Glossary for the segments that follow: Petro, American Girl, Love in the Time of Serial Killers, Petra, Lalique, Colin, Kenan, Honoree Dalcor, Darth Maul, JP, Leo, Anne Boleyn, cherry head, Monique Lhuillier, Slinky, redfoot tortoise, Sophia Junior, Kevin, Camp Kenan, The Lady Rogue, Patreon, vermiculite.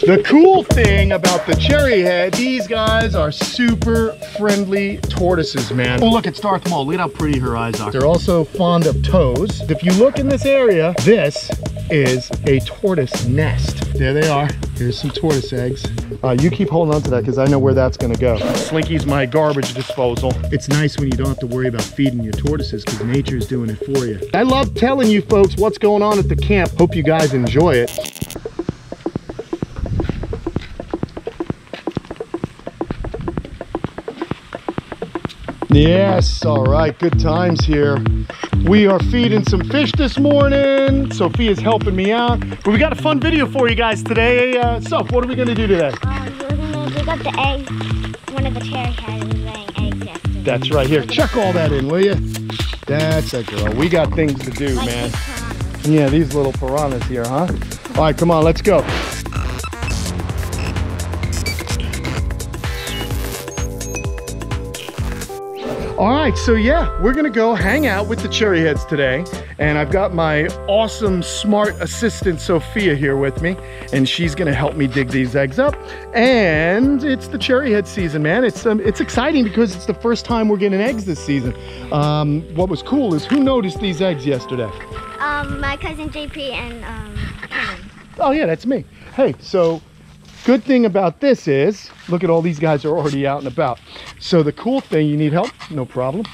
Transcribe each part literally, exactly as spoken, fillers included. The cool thing about the cherry head, these guys are super friendly tortoises, man. Oh, look, it's Darth Maul. Look at how pretty her eyes are. They're also fond of toes. If you look in this area, this is a tortoise nest. There they are. Here's some tortoise eggs. Uh, you keep holding on to that because I know where that's going to go. Slinky's my garbage disposal. It's nice when you don't have to worry about feeding your tortoises because nature's doing it for you. I love telling you folks what's going on at the camp. Hope you guys enjoy it. Yes, all right, good times here. We are feeding some fish this morning. Sophia's helping me out. But we got a fun video for you guys today. Uh, Soph, what are we gonna do today? Um, we're gonna dig up the egg, one of the cherry heads was laying eggs yesterday. That's right, here, check all that in, will you? That's a girl, we got things to do, like man. These yeah, these little piranhas here, huh? All right, come on, let's go. All right, so yeah, we're gonna go hang out with the cherry heads today. And I've got my awesome, smart assistant, Sophia, here with me. And she's gonna help me dig these eggs up. And it's the cherry head season, man. It's um, it's exciting because it's the first time we're getting eggs this season. Um, what was cool is who noticed these eggs yesterday? Um, my cousin J P and um, Kevin. Oh yeah, that's me. Hey, so good thing about this is, look at all these guys are already out and about. So the cool thing, you need help? No problem.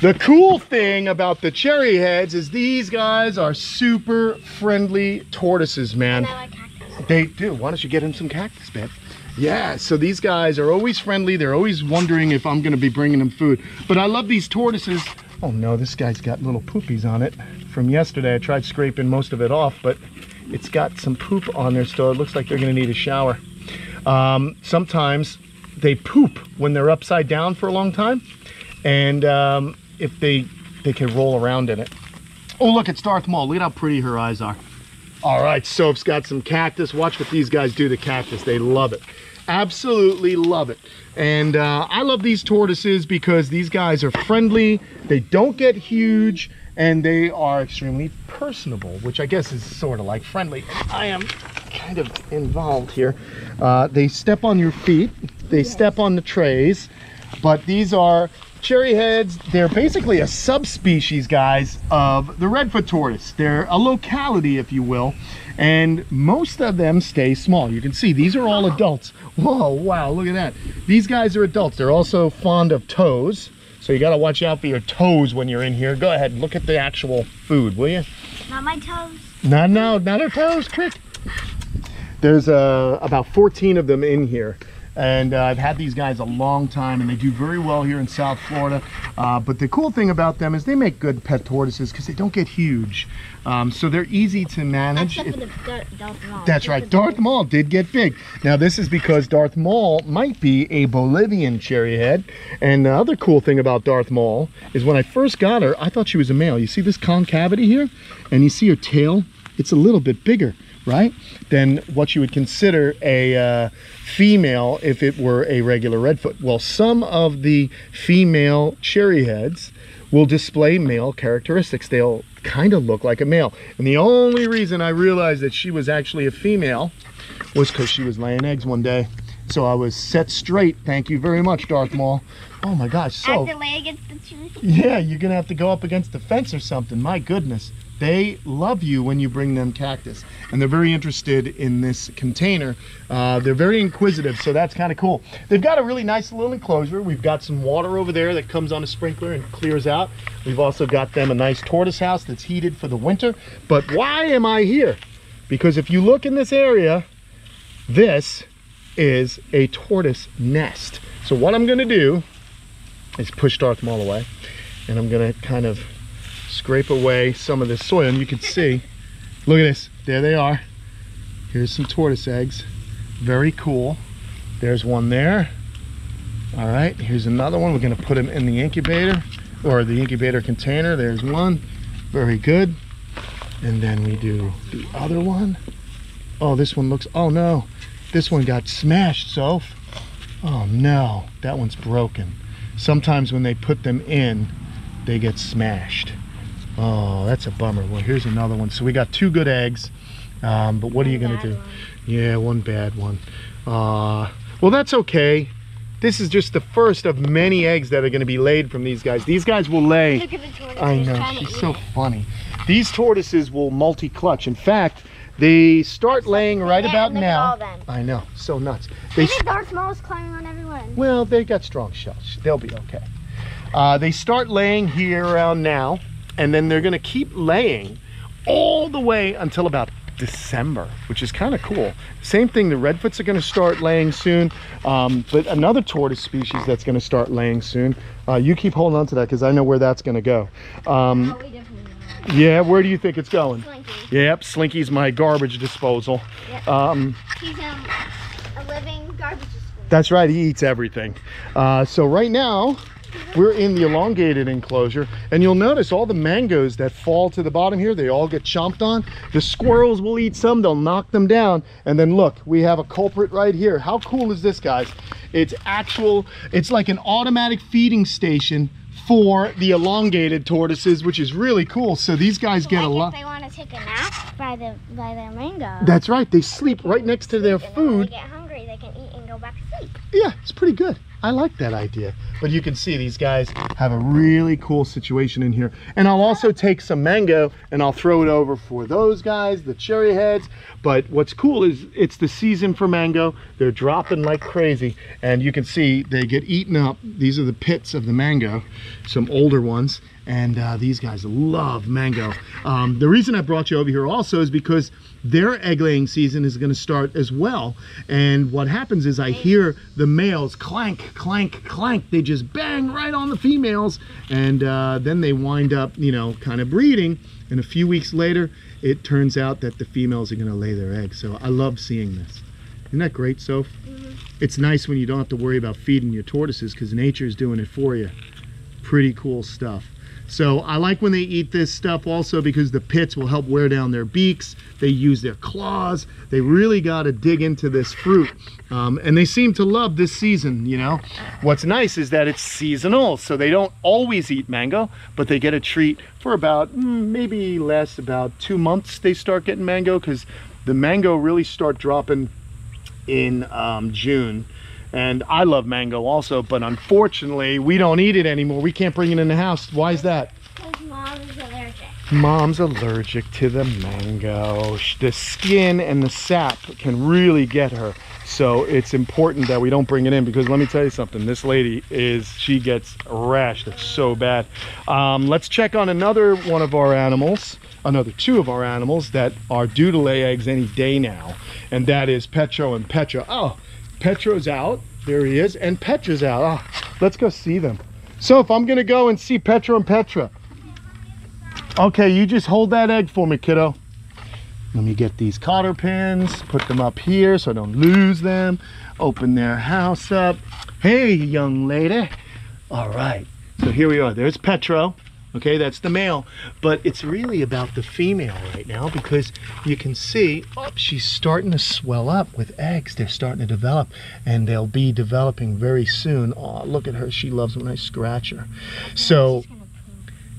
The cool thing about the cherry heads is these guys are super friendly tortoises, man. And I like cactus. They do. Why don't you get him some cactus, man? Yeah, so these guys are always friendly. They're always wondering if I'm gonna be bringing them food. But I love these tortoises. Oh no, this guy's got little poopies on it. From yesterday, I tried scraping most of it off, but it's got some poop on there still. It looks like they're gonna need a shower. Um, sometimes they poop when they're upside down for a long time. And um, if they, they can roll around in it. Oh, look, it's Darth Maul. Look at how pretty her eyes are. All right, Soph's got some cactus. Watch what these guys do to cactus. They love it. Absolutely love it. And uh, I love these tortoises because these guys are friendly. They don't get huge. And they are extremely personable, which I guess is sort of like friendly. I am kind of involved here. Uh, they step on your feet, they yes. step on the trays, but these are cherry heads. They're basically a subspecies, guys, of the redfoot tortoise. They're a locality, if you will, and most of them stay small. You can see these are all adults. Whoa, wow, look at that. These guys are adults. They're also fond of toes. So you gotta watch out for your toes when you're in here. Go ahead, look at the actual food, will you? Not my toes. No, no, not her toes, quick. There's uh, about fourteen of them in here. And uh, I've had these guys a long time and they do very well here in South Florida. Uh, but the cool thing about them is they make good pet tortoises because they don't get huge. Um, so they're easy to manage. Except for the Dar Darth Maul. That's Except right, Darth Maul did get big. Now this is because Darth Maul might be a Bolivian cherry head. And the other cool thing about Darth Maul is when I first got her, I thought she was a male. You see this concavity here? And you see her tail? It's a little bit bigger, right, than what you would consider a uh, female if it were a regular redfoot. Well, some of the female cherry heads will display male characteristics. They'll kind of look like a male. And the only reason I realized that she was actually a female was because she was laying eggs one day. So I was set straight. Thank you very much, Darth Maul. Oh my gosh, so. I have to lay against the tree. Yeah, you're gonna have to go up against the fence or something, my goodness. They love you when you bring them cactus. And they're very interested in this container. Uh, they're very inquisitive, so that's kind of cool. They've got a really nice little enclosure. We've got some water over there that comes on a sprinkler and clears out. We've also got them a nice tortoise house that's heated for the winter. But why am I here? Because if you look in this area, this is a tortoise nest. So what I'm gonna do is push Darth Maul away, and I'm gonna kind of scrape away some of this soil, and you can see, look at this, there they are. Here's some tortoise eggs, very cool. There's one there. All right, here's another one. We're gonna put them in the incubator, or the incubator container. There's one, very good. And then we do the other one. Oh, this one looks, oh no, this one got smashed, Soph. Oh no, that one's broken. Sometimes when they put them in, they get smashed. Oh, that's a bummer. Well, here's another one. So we got two good eggs, um, but what are you gonna do? Yeah, one bad one. Uh, well, that's okay. This is just the first of many eggs that are going to be laid from these guys. These guys will lay. Look at the tortoise. I know, she's so funny. These tortoises will multi-clutch. In fact, they start laying right about now. I know, so nuts. They Look at Darth Maul is climbing on everyone. Well, they got strong shells. They'll be okay. Uh, they start laying here around now, and then they're going to keep laying all the way until about December, which is kind of cool. Same thing, the redfoots are going to start laying soon, um, but another tortoise species that's going to start laying soon. Uh, you keep holding on to that because I know where that's going to go. Um, yeah, where do you think it's going? Slinky. Yep, Slinky's my garbage disposal. Yep. Um, He's um, a living garbage disposal. That's right, he eats everything. Uh, so right now, we're in the elongated enclosure, and you'll notice all the mangoes that fall to the bottom here, they all get chomped on. The squirrels will eat some, they'll knock them down, and then look, we have a culprit right here. How cool is this, guys? It's actual, it's like an automatic feeding station for the elongated tortoises, which is really cool. So these guys so get a lot. They want to take a nap by, the, by their mango. That's right, they sleep right next to their food. And then when they get hungry, they can eat and go back to sleep. Yeah, it's pretty good. I like that idea. But you can see these guys have a really cool situation in here. And I'll also take some mango and I'll throw it over for those guys, the cherry heads. But what's cool is it's the season for mango. They're dropping like crazy. And you can see they get eaten up. These are the pits of the mango, some older ones. And uh, these guys love mango. Um, the reason I brought you over here also is because their egg laying season is gonna start as well. And what happens is I hear the males clank, clank, clank. They just bang right on the females. And uh, then they wind up, you know, kind of breeding. And a few weeks later, it turns out that the females are gonna lay their eggs. So I love seeing this. Isn't that great, Soph? Mm-hmm. It's nice when you don't have to worry about feeding your tortoises because nature's doing it for you. Pretty cool stuff. So I like when they eat this stuff also because the pits will help wear down their beaks. They use their claws. They really got to dig into this fruit. Um, and they seem to love this season, you know. What's nice is that it's seasonal, so they don't always eat mango, but they get a treat for about, maybe less, about two months they start getting mango because the mango really start dropping in um, June. And I love mango also, but unfortunately, we don't eat it anymore. We can't bring it in the house. Why is that? Because mom is allergic. Mom's allergic to the mango. The skin and the sap can really get her. So it's important that we don't bring it in because let me tell you something. This lady is, she gets a rash. That's so bad. Um, let's check on another one of our animals. Another two of our animals that are due to lay eggs any day now. And that is Petro and Petra. Oh. Petro's out, there he is, and Petra's out. Oh, let's go see them. So if I'm gonna go and see Petro and Petra. Okay, you just hold that egg for me, kiddo. Let me get these cotter pins, put them up here so I don't lose them. Open their house up. Hey, young lady. All right, so here we are, there's Petro. Okay, that's the male, but it's really about the female right now because you can see, oh, she's starting to swell up with eggs. They're starting to develop, and they'll be developing very soon. Oh, look at her. She loves when I scratch her. So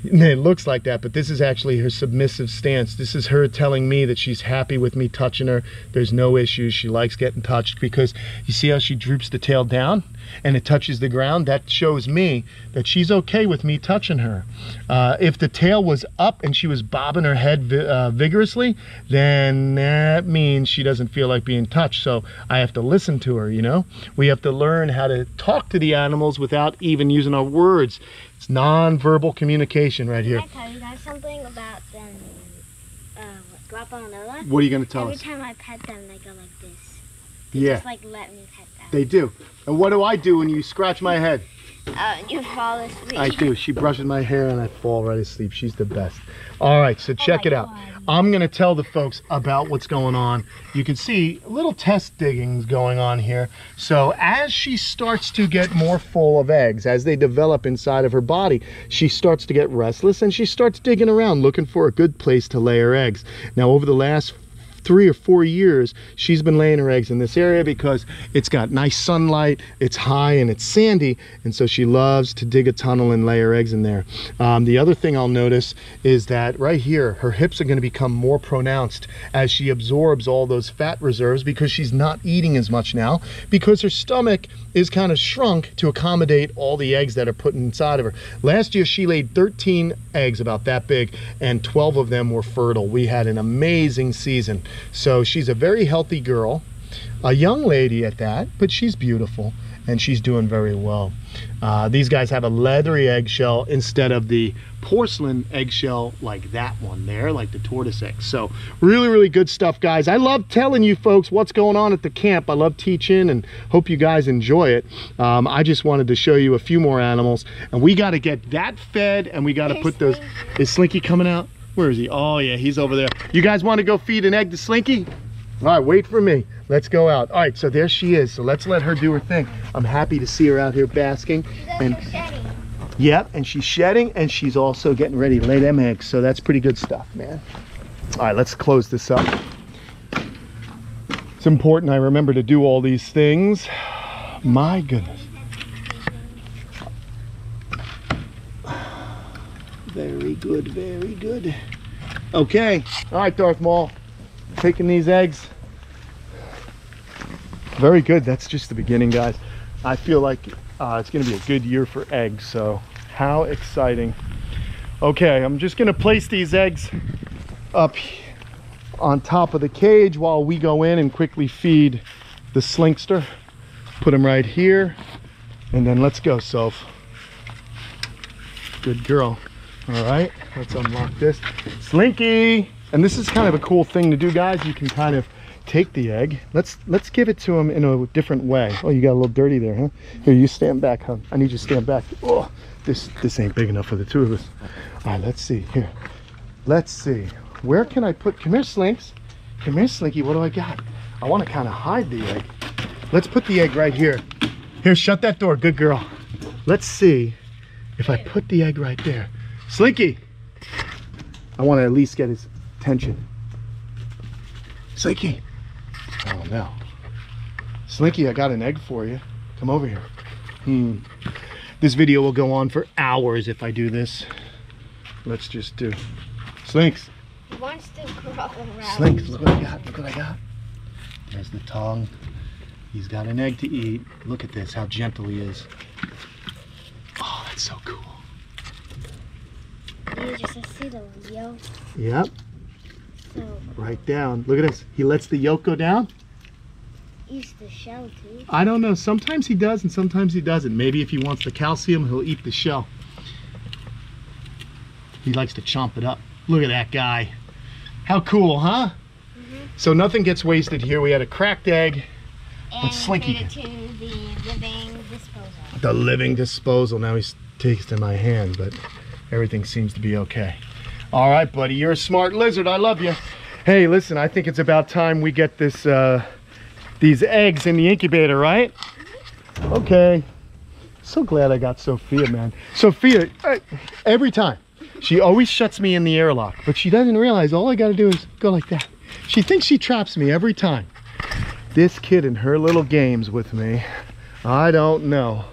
it looks like that, but this is actually her submissive stance. This is her telling me that she's happy with me touching her. There's no issues. She likes getting touched because you see how she droops the tail down? And it touches the ground. That shows me that she's okay with me touching her. Uh, if the tail was up and she was bobbing her head vi uh, vigorously, then that means she doesn't feel like being touched. So I have to listen to her, you know? We have to learn how to talk to the animals without even using our words. It's nonverbal communication right here. Can I tell you guys something about them, uh, Guapa and Lola? What are you going to tell Every us? Every time I pet them, they go like this. They yeah. just like let me pet them. They do. And what do I do when you scratch my head? Uh, you fall asleep. I do. She brushes my hair and I fall right asleep. She's the best. All right, so check oh it out. God. I'm going to tell the folks about what's going on. You can see little test diggings going on here. So as she starts to get more full of eggs, as they develop inside of her body, she starts to get restless and she starts digging around looking for a good place to lay her eggs. Now over the last three or four years she's been laying her eggs in this area because it's got nice sunlight, it's high, and it's sandy, and so she loves to dig a tunnel and lay her eggs in there. Um, the other thing I'll notice is that right here her hips are going to become more pronounced as she absorbs all those fat reserves, because she's not eating as much now because her stomach is kind of shrunk to accommodate all the eggs that are put inside of her. Last year she laid thirteen eggs about that big, and twelve of them were fertile. We had an amazing season. So she's a very healthy girl, a young lady at that, but she's beautiful and she's doing very well. Uh, these guys have a leathery eggshell instead of the porcelain eggshell like that one there, like the tortoise egg. So really, really good stuff, guys. I love telling you folks what's going on at the camp. I love teaching and hope you guys enjoy it. Um, I just wanted to show you a few more animals, and we got to get that fed, and we got to put those... Is Slinky coming out? Where is he? Oh yeah, he's over there. You guys want to go feed an egg to Slinky? All right, wait for me. Let's go out. All right, so there she is. So let's let her do her thing. I'm happy to see her out here basking. And shedding. Yep, and she's shedding, and she's also getting ready to lay them eggs. So that's pretty good stuff, man. All right, let's close this up. It's important I remember to do all these things. My goodness. Very good, very good. Okay. All right, Darth Maul. Taking these eggs. Very good. That's just the beginning, guys. I feel like uh, it's going to be a good year for eggs, so how exciting. Okay, I'm just going to place these eggs up on top of the cage while we go in and quickly feed the slinkster. Put them right here, and then let's go, Soph. Good girl. All right, let's unlock this. Slinky! And this is kind of a cool thing to do, guys. You can kind of take the egg. Let's let's give it to him in a different way. Oh, you got a little dirty there, huh? Here, you stand back, huh? I need you to stand back. Oh, this, this ain't big enough for the two of us. All right, let's see. Here. Let's see. Where can I put... Come here, Slinks. Come here, Slinky. What do I got? I want to kind of hide the egg. Let's put the egg right here. Here, shut that door. Good girl. Let's see if I put the egg right there. Slinky! I want to at least get his... attention. Slinky. Oh no. Slinky, I got an egg for you. Come over here. Hmm. This video will go on for hours if I do this. Let's just do. Slinks. He wants to crawl around. Slinks, look what I got. Look what I got. There's the tongue. He's got an egg to eat. Look at this, how gentle he is. Oh, that's so cool. You just see the Leo. Yep. Right down. Look at this. He lets the yolk go down. Eats the shell too. I don't know. Sometimes he does and sometimes he doesn't. Maybe if he wants the calcium, he'll eat the shell. He likes to chomp it up. Look at that guy. How cool, huh? Mm-hmm. So nothing gets wasted here. We had a cracked egg. And let's Slinky it to the living disposal. The living disposal. Now he's takes in my hand, but everything seems to be okay. All right, buddy, you're a smart lizard. I love you. Hey, listen, I think it's about time we get this, uh, these eggs in the incubator, right? Okay. So glad I got Sophia, man. Sophia, I, every time, she always shuts me in the airlock, but she doesn't realize all I got to do is go like that. She thinks she traps me every time. This kid and her little games with me, I don't know.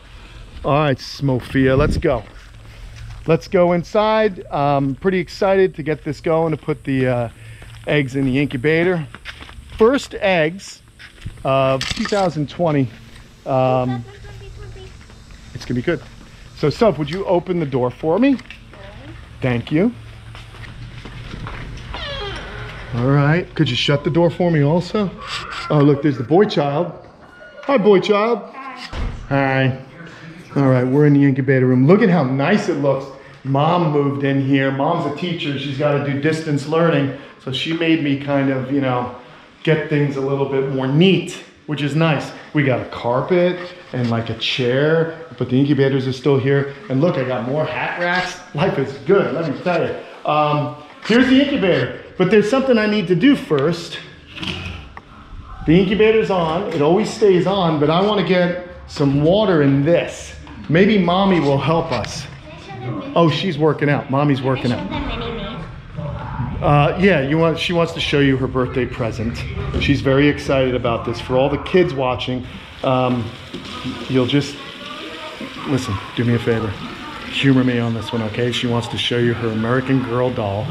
All right, Sophia, let's go. Let's go inside. I'm pretty excited to get this going, to put the uh, eggs in the incubator. First eggs of two thousand twenty. Um, it's gonna be good. So, Soph, would you open the door for me? Thank you. All right, could you shut the door for me also? Oh, look, there's the boy child. Hi, boy child. Hi. All right, we're in the incubator room. Look at how nice it looks. Mom moved in here. Mom's a teacher. She's got to do distance learning. So she made me kind of, you know, get things a little bit more neat, which is nice. We got a carpet and like a chair, but the incubators are still here. And look, I got more hat racks. Life is good, let me tell you. Um, here's the incubator, but there's something I need to do first. The incubator's on. It always stays on, but I want to get some water in this. Maybe Mommy will help us. Oh, she's working out. Mommy's working out. Uh, yeah, you want, she wants to show you her birthday present. She's very excited about this. For all the kids watching, um, you'll just, listen, do me a favor. Humor me on this one, okay? She wants to show you her American Girl doll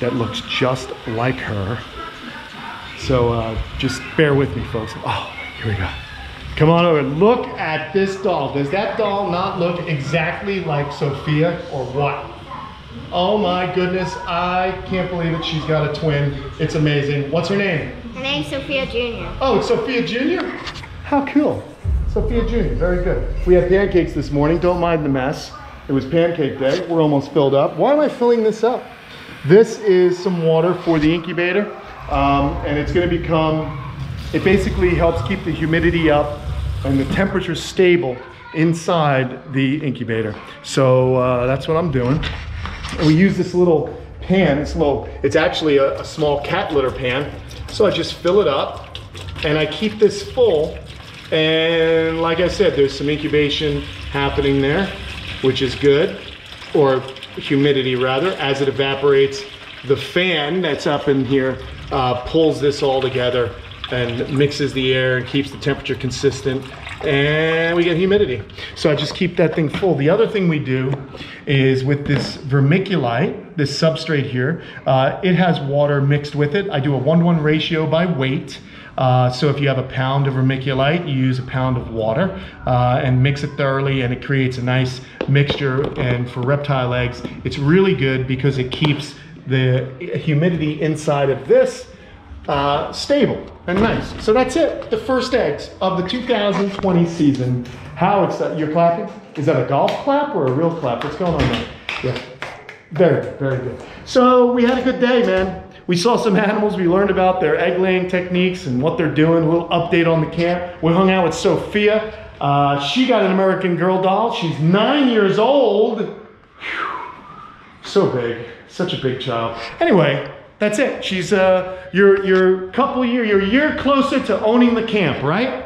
that looks just like her. So uh, just bear with me, folks. Oh, here we go. Come on over. Look at this doll. Does that doll not look exactly like Sophia or what? Oh my goodness, I can't believe it. She's got a twin. It's amazing. What's her name? Her name's Sophia Junior. Oh, it's Sophia Junior? How cool. Sophia Junior, very good. We had pancakes this morning. Don't mind the mess. It was pancake day. We're almost filled up. Why am I filling this up? This is some water for the incubator, um, and it's going to become, it basically helps keep the humidity up and the temperature stable inside the incubator. So uh, that's what I'm doing. And we use this little pan, this little, it's actually a, a small cat litter pan. So I just fill it up and I keep this full. And like I said, there's some incubation happening there, which is good, or humidity rather. As it evaporates, the fan that's up in here uh, pulls this all together and mixes the air and keeps the temperature consistent. And we get humidity. So I just keep that thing full. The other thing we do is with this vermiculite, this substrate here, uh, it has water mixed with it. I do a one to one ratio by weight. Uh, so if you have a pound of vermiculite, you use a pound of water uh, and mix it thoroughly, and it creates a nice mixture. And for reptile eggs, it's really good because it keeps the humidity inside of this Uh, stable and nice. So that's it. The first eggs of the two thousand twenty season. How excited. You're clapping? Is that a golf clap or a real clap? What's going on there? Yeah. Very good. Very good. So we had a good day, man. We saw some animals. We learned about their egg laying techniques and what they're doing. A little update on the camp. We hung out with Sophia. Uh, she got an American Girl doll. She's nine years old. Whew. So big. Such a big child. Anyway. That's it. She's uh, you're you're couple year, you're a year closer to owning the camp, right?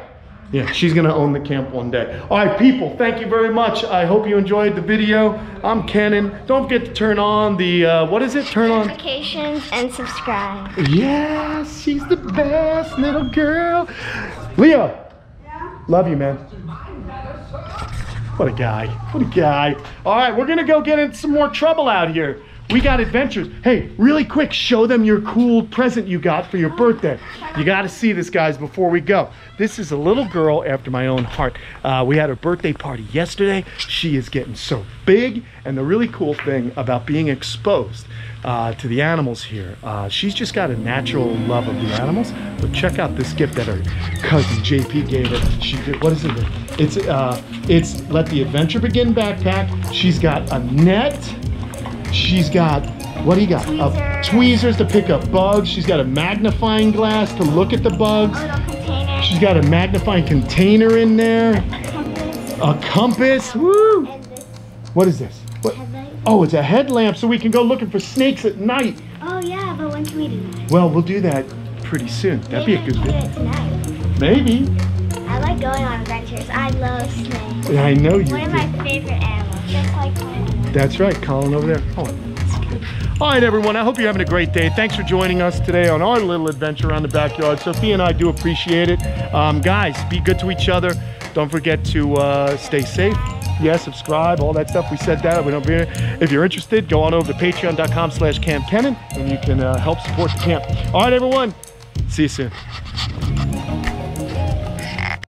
Yeah, she's gonna own the camp one day. All right, people, thank you very much. I hope you enjoyed the video. I'm Kenan. Don't forget to turn on the uh, what is it? Turn on notifications and subscribe. Yeah, she's the best little girl. Leo, yeah? Love you, man. What a guy. What a guy. All right, we're gonna go get in some more trouble out here. We got adventures. Hey, really quick, show them your cool present you got for your birthday. You got to see this, guys, before we go. This is a little girl after my own heart. Uh, we had her birthday party yesterday. She is getting so big. And the really cool thing about being exposed uh, to the animals here, uh, she's just got a natural love of the animals. But check out this gift that her cousin J P gave her. She did, what is it? It's, uh, it's Let the Adventure Begin backpack. She's got a net. She's got, what do you got? Tweezers. Uh, tweezers to pick up bugs. She's got a magnifying glass to look at the bugs. She's got a magnifying container in there. A compass. A compass. Woo! What is this? What? Oh, it's a headlamp, so we can go looking for snakes at night. Oh yeah, but when can we do that? Well, we'll do that pretty soon. That'd Maybe be a good thing. Maybe. I like going on adventures. I love snakes. Yeah, I know you do. One of my favorite animals, just like mine. That's right, Colin over there. Oh, that's good. All right, everyone, I hope you're having a great day. Thanks for joining us today on our little adventure around the backyard. Sophia and I do appreciate it. Um, guys, be good to each other. Don't forget to uh, stay safe. Yeah, subscribe, all that stuff. We said that. We don't be here. If you're interested, go on over to patreon.com slash Camp Kenan, and you can uh, help support the camp. All right, everyone, see you soon.